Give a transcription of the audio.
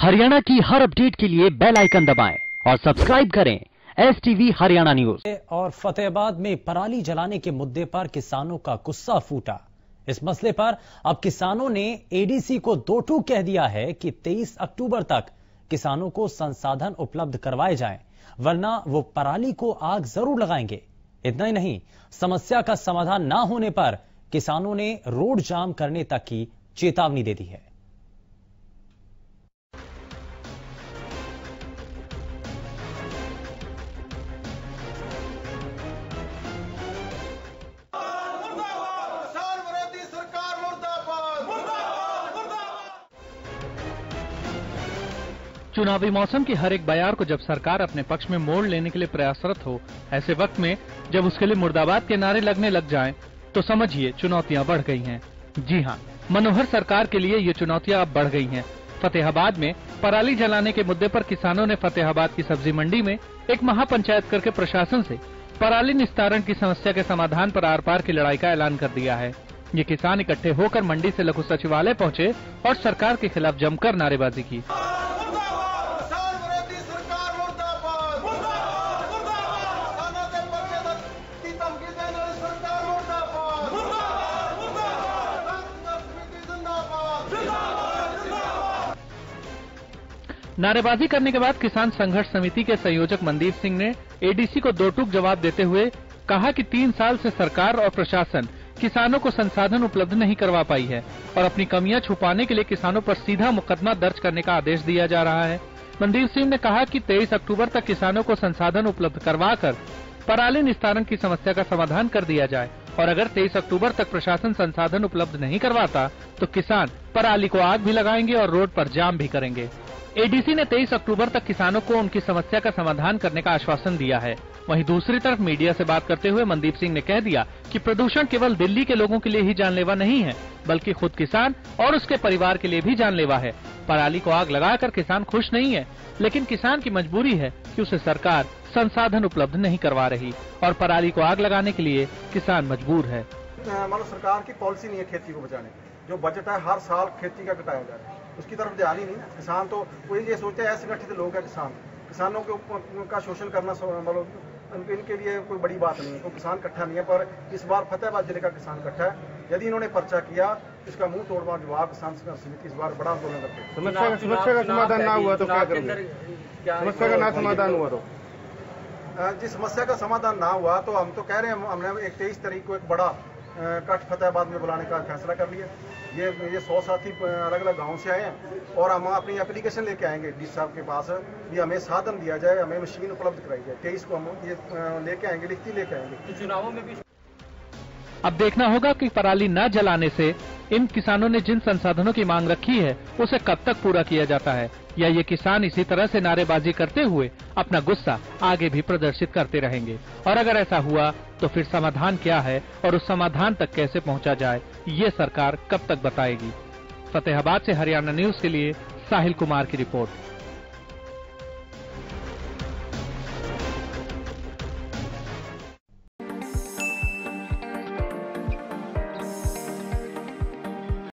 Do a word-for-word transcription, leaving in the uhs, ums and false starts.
हरियाणा की हर अपडेट के लिए बेल आइकन दबाएं और सब्सक्राइब करें S T V Haryana news. और फतेहाबाद में पराली जलाने के मुद्दे पर किसानों का गुस्सा फूटा। इस मसले पर अब किसानों ने ए डी सी को दो टूक कह दिया है कि तेईस अक्टूबर तक किसानों को संसाधन उपलब्ध करवाए जाएं, वरना वो पराली को आग जरूर लगाएंगे। इतना ही नहीं, समस्या का समाधान ना होने पर किसानों ने रोड जाम करने तक की चेतावनी दे दी है। चुनावी मौसम के हर एक बयार को जब सरकार अपने पक्ष में मोड़ लेने के लिए प्रयासरत हो, ऐसे वक्त में जब उसके लिए मुर्दाबाद के नारे लगने लग जाएं, तो समझिए चुनौतियां बढ़ गई हैं। जी हां, मनोहर सरकार के लिए ये चुनौतियां अब बढ़ गई हैं। फतेहाबाद में पराली जलाने के मुद्दे पर किसानों ने फतेहाबाद की सब्जी मंडी में एक महापंचायत करके प्रशासन से पराली निस्तारण की समस्या के समाधान पर आर पार की लड़ाई का ऐलान कर दिया है। ये किसान इकट्ठे होकर मंडी से लघु सचिवालय पहुँचे और सरकार के खिलाफ जमकर नारेबाजी की। नारेबाजी करने के बाद किसान संघर्ष समिति के संयोजक मंदीप सिंह ने ए डी सी को दो टूक जवाब देते हुए कहा कि तीन साल से सरकार और प्रशासन किसानों को संसाधन उपलब्ध नहीं करवा पाई है और अपनी कमियां छुपाने के लिए किसानों पर सीधा मुकदमा दर्ज करने का आदेश दिया जा रहा है। मंदीप सिंह ने कहा कि तेईस अक्टूबर तक किसानों को संसाधन उपलब्ध करवा कर पराली निस्तारण की समस्या का समाधान कर दिया जाए और अगर तेईस अक्टूबर तक प्रशासन संसाधन उपलब्ध नहीं करवाता तो किसान पराली को आग भी लगाएंगे और रोड पर जाम भी करेंगे। ए डी सी ने तेईस अक्टूबर तक किसानों को उनकी समस्या का समाधान करने का आश्वासन दिया है। वहीं दूसरी तरफ मीडिया से बात करते हुए मनदीप सिंह ने कह दिया कि प्रदूषण केवल दिल्ली के लोगों के लिए ही जानलेवा नहीं है, बल्कि खुद किसान और उसके परिवार के लिए भी जानलेवा है। पराली को आग लगाकर किसान खुश नहीं है, लेकिन किसान की मजबूरी है कि उसे सरकार संसाधन उपलब्ध नहीं करवा रही और पराली को आग लगाने के लिए किसान मजबूर है। मानो सरकार की पॉलिसी नहीं है खेती को बचाने की, जो बजट है हर साल खेती का कटाया जा रहा है, उसकी तरफ ध्यान ही नहीं ना। किसान तो कोई ये सोचता है असंगठित लोग हैं किसान, किसानों के उनका शोषण करना मतलब इनके लिए कोई बड़ी बात नहीं है। तो किसान इकट्ठा नहीं है, पर इस बार फतेहाबाद जिले का किसान इकट्ठा है। यदि इन्होंने पर्चा किया इसका मुंह तोड़वा जवाब किसान समिति इस बार बड़ा आंदोलन करते। समस्या का समाधान ना हुआ तो क्या करेंगे? समस्या का ना समाधान हुआ तो जी समस्या का समाधान ना हुआ तो हम तो कह रहे हैं, हमने एक तेईस तारीख को एक बड़ा कट फतेहाबाद में बुलाने का फैसला कर लिया। ये ये सौ साथी अलग अलग गाँव से आए हैं और हम अपनी एप्लीकेशन लेके आएंगे डी सी साहब के पास भी हमें साधन दिया जाए, हमें मशीन उपलब्ध कराई जाए। तेईस को हम ये लेके आएंगे, लिखती लेके आएंगे। चुनावों में भी अब देखना होगा कि पराली न जलाने से इन किसानों ने जिन संसाधनों की मांग रखी है उसे कब तक पूरा किया जाता है, या ये किसान इसी तरह से नारेबाजी करते हुए अपना गुस्सा आगे भी प्रदर्शित करते रहेंगे। और अगर ऐसा हुआ तो फिर समाधान क्या है और उस समाधान तक कैसे पहुंचा जाए, ये सरकार कब तक बताएगी। फतेहाबाद से हरियाणा न्यूज के लिए साहिल कुमार की रिपोर्ट।